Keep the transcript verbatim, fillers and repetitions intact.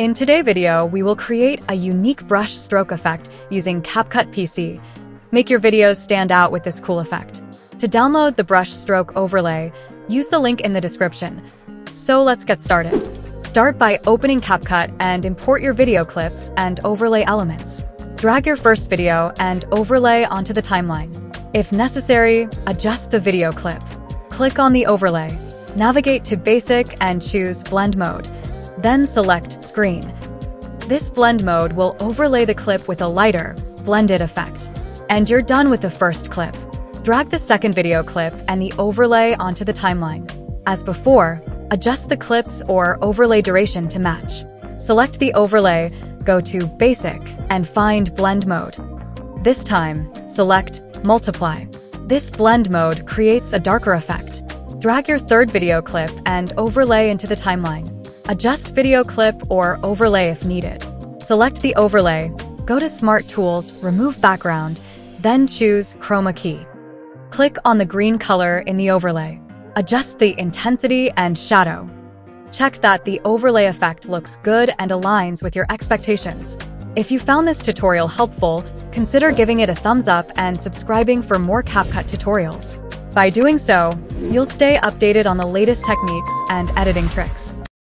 In today's video, we will create a unique brush stroke effect using CapCut P C. Make your videos stand out with this cool effect. To download the brush stroke overlay, use the link in the description. So let's get started. Start by opening CapCut and import your video clips and overlay elements. Drag your first video and overlay onto the timeline. If necessary, adjust the video clip. Click on the overlay. Navigate to Basic and choose Blend Mode. Then select Screen. This blend mode will overlay the clip with a lighter, blended effect. And you're done with the first clip. Drag the second video clip and the overlay onto the timeline. As before, adjust the clips or overlay duration to match. Select the overlay, go to Basic, and find Blend Mode. This time, select Multiply. This blend mode creates a darker effect. Drag your third video clip and overlay into the timeline. Adjust video clip or overlay if needed. Select the overlay, go to Smart Tools, remove background, then choose Chroma Key. Click on the green color in the overlay. Adjust the intensity and shadow. Check that the overlay effect looks good and aligns with your expectations. If you found this tutorial helpful, consider giving it a thumbs up and subscribing for more CapCut tutorials. By doing so, you'll stay updated on the latest techniques and editing tricks.